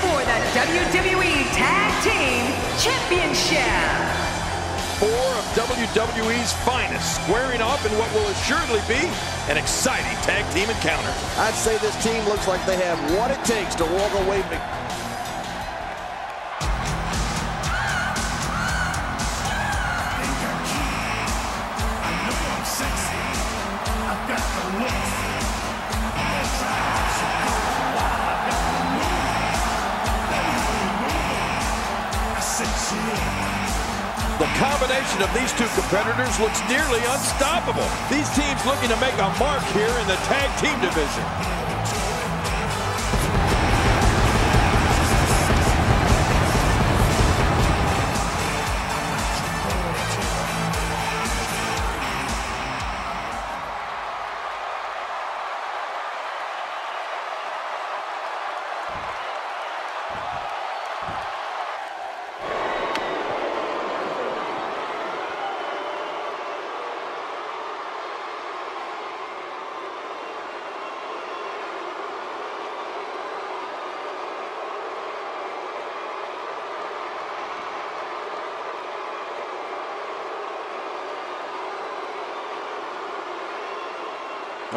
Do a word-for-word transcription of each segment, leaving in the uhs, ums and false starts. for the W W E Tag Team Championship. Four of W W E's finest squaring off in what will assuredly be an exciting tag team encounter. I'd say this team looks like they have what it takes to walk away. The combination of these two competitors looks nearly unstoppable. These teams looking to make a mark here in the tag team division.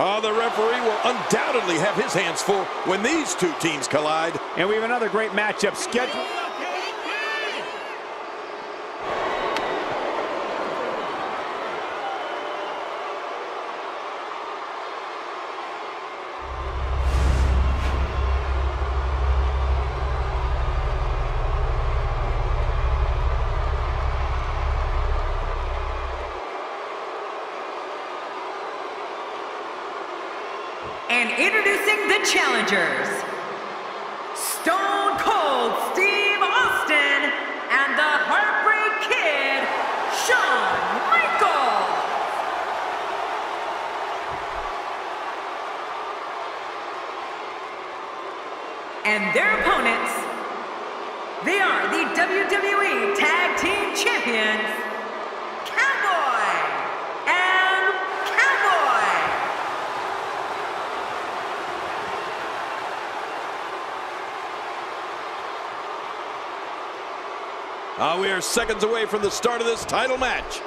Oh, the referee will undoubtedly have his hands full when these two teams collide. And we have another great matchup scheduled. And introducing the challengers, Stone Cold Steve Austin and the Heartbreak Kid, Shawn Michaels. And their opponents, they are the W W E Tag Team Champions, Uh, we are seconds away from the start of this title match.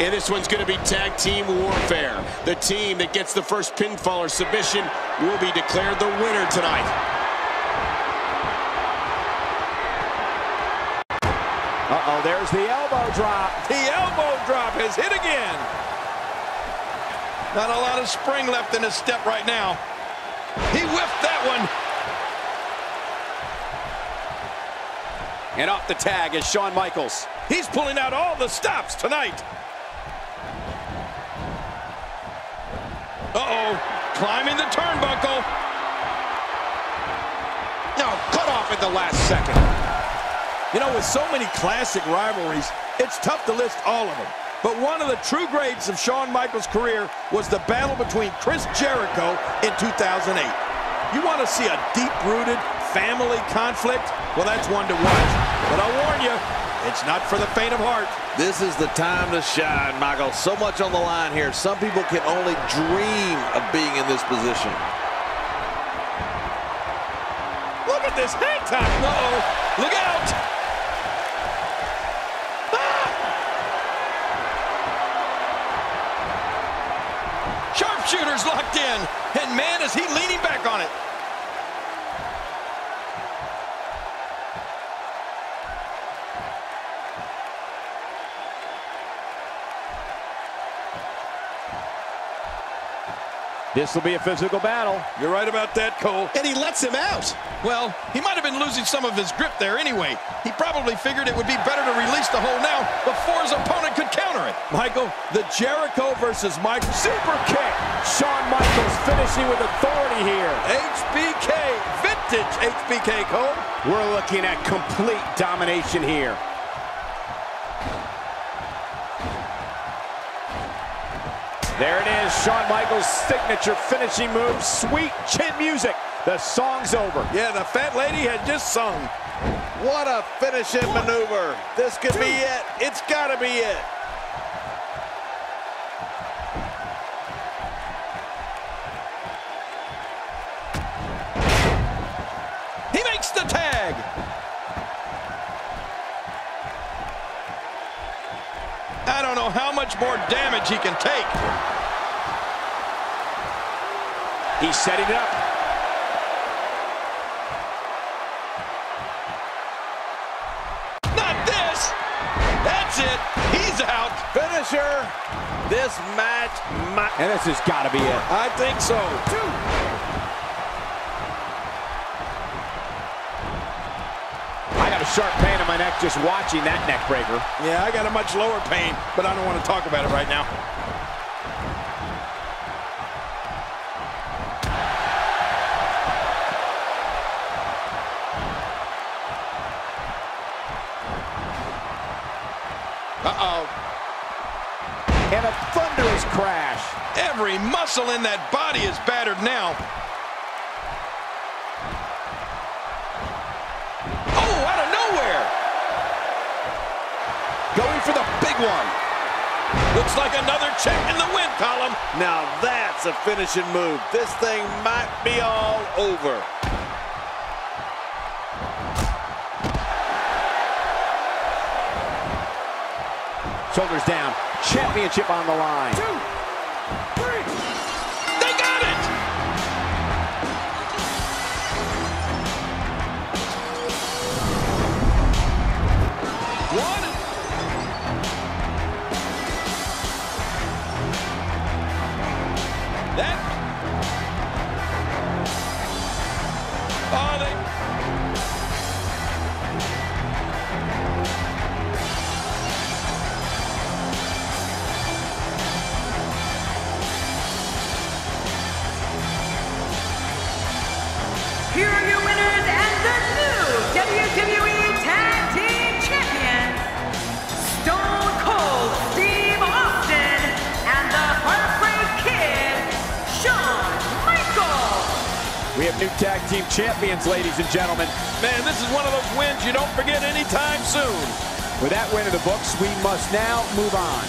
And this one's going to be tag team warfare. The team that gets the first pinfall or submission will be declared the winner tonight. Uh-oh, there's the elbow drop. The elbow drop has hit again. Not a lot of spring left in his step right now. He whiffed that one. And off the tag is Shawn Michaels. He's pulling out all the stops tonight. Uh-oh, climbing the turnbuckle. No, cut off at the last second. You know, with so many classic rivalries, it's tough to list all of them. But one of the true greats of Shawn Michaels' career was the battle between Chris Jericho in two thousand eight. You want to see a deep-rooted family conflict? Well, that's one to watch. But I warn you, it's not for the faint of heart. This is the time to shine, Michael. So much on the line here. Some people can only dream of being in this position. Look at this head top. Uh-oh. Look out. Ah! Sharpshooter's locked in. And man, is he leaning back on it. This will be a physical battle. You're right about that, Cole. And he lets him out. Well, he might have been losing some of his grip there anyway. He probably figured it would be better to release the hold now before his opponent could counter it. Michael, the Jericho versus Mike super kick. Shawn Michaels finishing with authority here. H B K, vintage H B K, Cole. We're looking at complete domination here. There it is, Shawn Michaels' signature finishing move, Sweet Chin Music. The song's over. Yeah, the fat lady had just sung. What a finishing One, maneuver. This could two. be it. It's gotta be it. He makes the tag. I don't know how much more damage he can take. He's setting it up. Not this! That's it! He's out! Finisher! This match might... And this has got to be it. I think so. Two. I got a sharp pain in my neck just watching that neck breaker. Yeah, I got a much lower pain, but I don't want to talk about it right now. Uh-oh. And a thunderous crash. Every muscle in that body is battered now. Oh, out of nowhere. Going for the big one. Looks like another check in the win column. Now that's a finishing move. This thing might be all over. Shoulders down. Championship on the line. Two, three. They got it! One. That. Oh, they... Here are your winners and the new W W E Tag Team Champions, Stone Cold Steve Austin and the Heartbreak Kid, Shawn Michaels. We have new Tag Team Champions, ladies and gentlemen. Man, this is one of those wins you don't forget anytime soon. With that win in the books, we must now move on.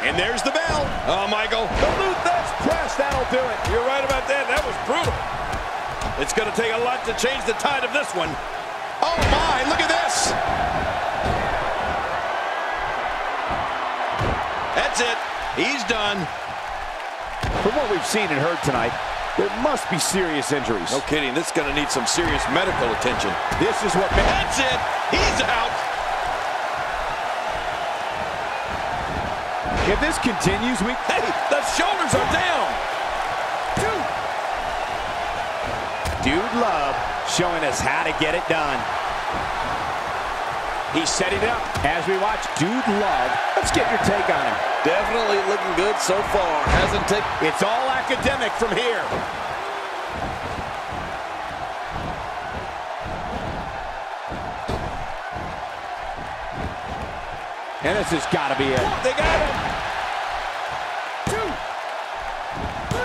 And there's the bell. Oh, Michael. The loot that's pressed. That'll do it. You're right about that. That was brutal. It's going to take a lot to change the tide of this one. Oh, my. Look at this. That's it. He's done. From what we've seen and heard tonight, there must be serious injuries. No kidding. This is going to need some serious medical attention. This is what... That's it. He's out. If this continues, we... Hey, the shoulders are down. Two. Dude Love showing us how to get it done. He's setting it up. As we watch Dude Love, let's get your take on him. Definitely looking good so far. Hasn't taken... It's all academic from here. And this has got to be it. They got him. Two.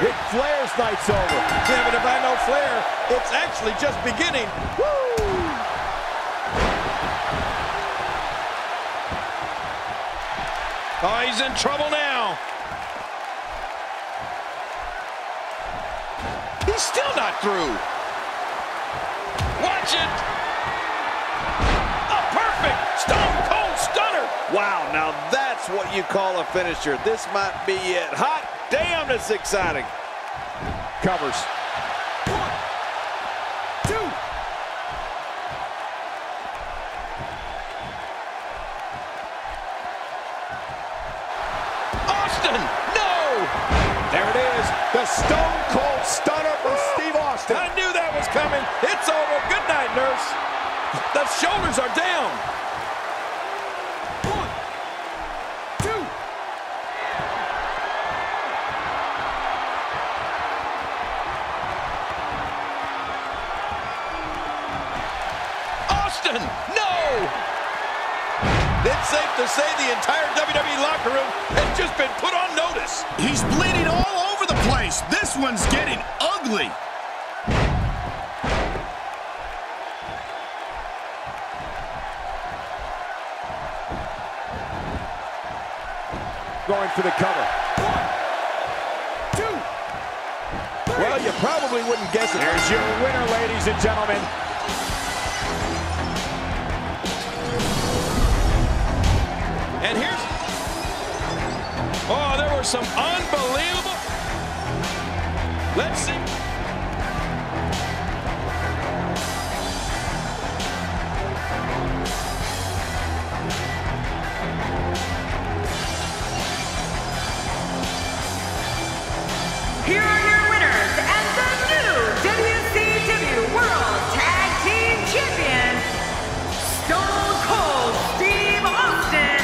Ric Flair's night's over. Yeah, but if I know Flair, it's actually just beginning. Woo! Oh, he's in trouble now. He's still not through. Watch it. A perfect Stone Cold Stunner. Wow, now that's what you call a finisher. This might be it. Hot damn, it's exciting. Covers. One, two. The Stone Cold Stunner from Steve Austin. I knew that was coming. It's over. Good night, nurse. The shoulders are down. One, two. Austin, no! It's safe to say the entire W W E locker room has just been put on notice. He's bleeding all over the place. This one's getting ugly. Going for the cover. One, two, three. Well, you probably wouldn't guess it. There's your winner, ladies and gentlemen. And here's... Oh, there were some unbelievable... Let's see. Here are your winners and the new W C W World Tag Team Champions, Stone Cold Steve Austin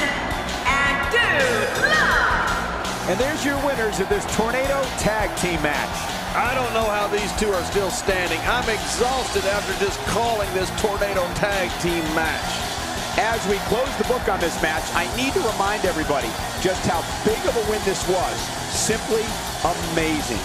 and Dude Love. And there's your winners of this Tornado Tag Team match. I don't know how these two are still standing. I'm exhausted after just calling this Tornado Tag Team match. As we close the book on this match, I need to remind everybody just how big of a win this was. Simply amazing.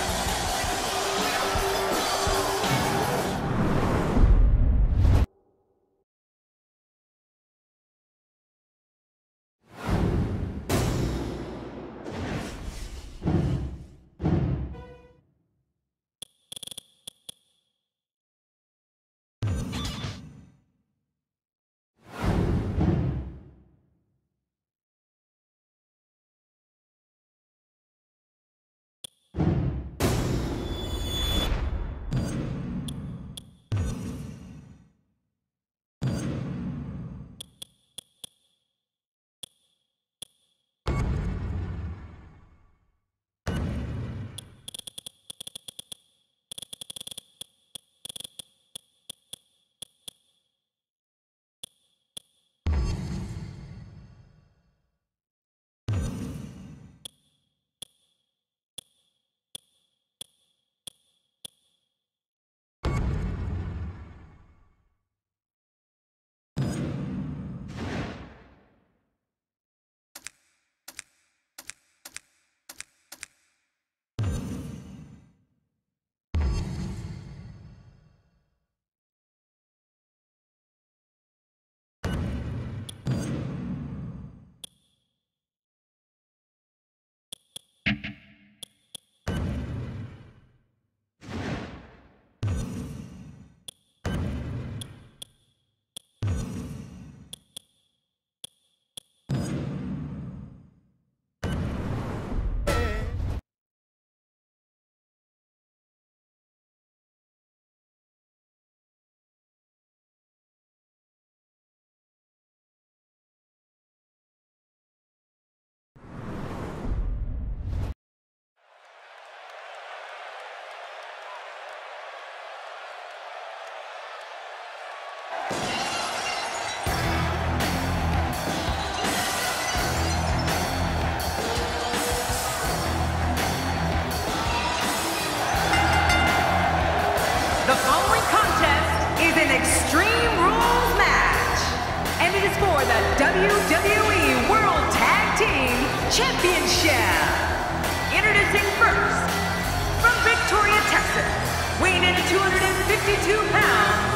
two hundred fifty-two pounds,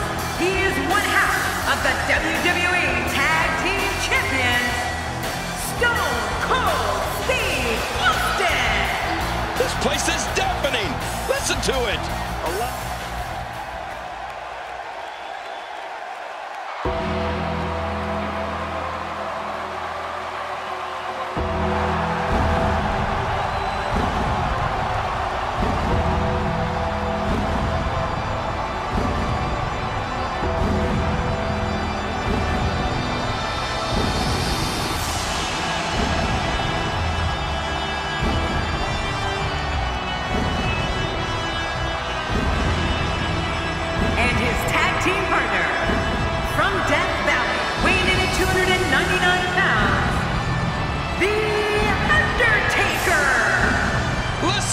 he is one half of the W W E Tag Team Champions, Stone Cold Steve Austin. This place is deafening. Listen to it.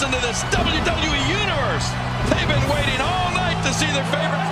Into this W W E Universe. They've been waiting all night to see their favorite.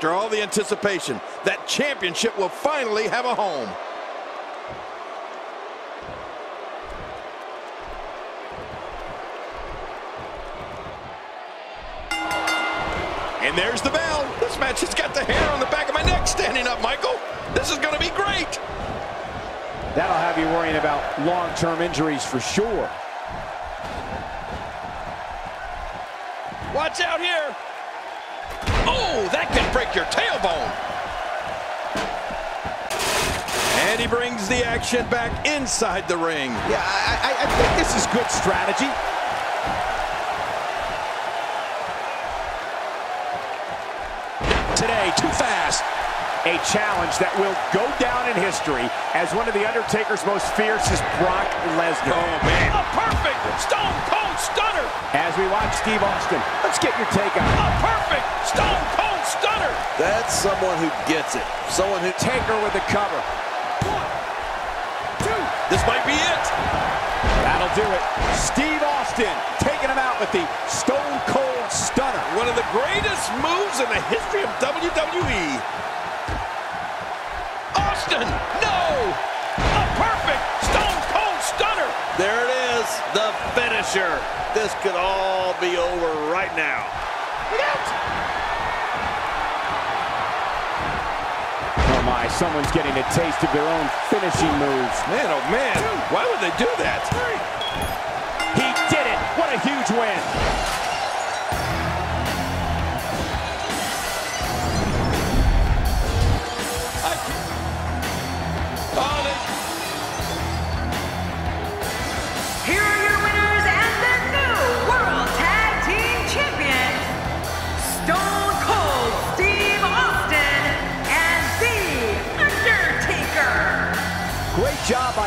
After all the anticipation, that championship will finally have a home. And there's the bell. This match has got the hair on the back of my neck standing up, Michael. This is going to be great. That'll have you worrying about long-term injuries for sure. Watch out here. Oh, that can break your tailbone. And he brings the action back inside the ring. Yeah, I, I, I think this is good strategy. Today, too fast. A challenge that will go down in history as one of The Undertaker's most fierce is Brock Lesnar. Oh, man. A perfect Stone Cold Stunner. As we watch Steve Austin, let's get your take on it. A perfect Stone Cold Stunner. That's someone who gets it. Someone who... Taker with the cover. One, two. This might be it. That'll do it. Steve Austin taking him out with the Stone Cold Stunner. One of the greatest moves in the history of W W E. No! A perfect Stone Cold Stunner! There it is, the finisher. This could all be over right now. Look out! Oh my, someone's getting a taste of their own finishing moves. Man, oh man, Two. Why would they do that? Three. He did it! What a huge win!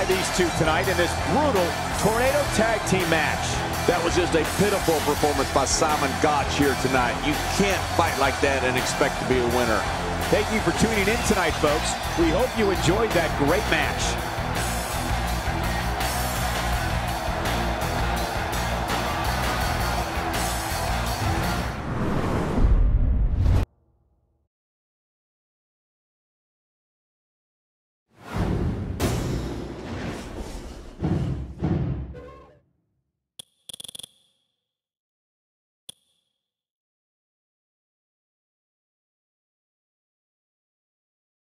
These two tonight in this brutal tornado tag team match. That was just a pitiful performance by Simon Gotch here tonight. You can't fight like that and expect to be a winner. Thank you for tuning in tonight, folks. We hope you enjoyed that great match.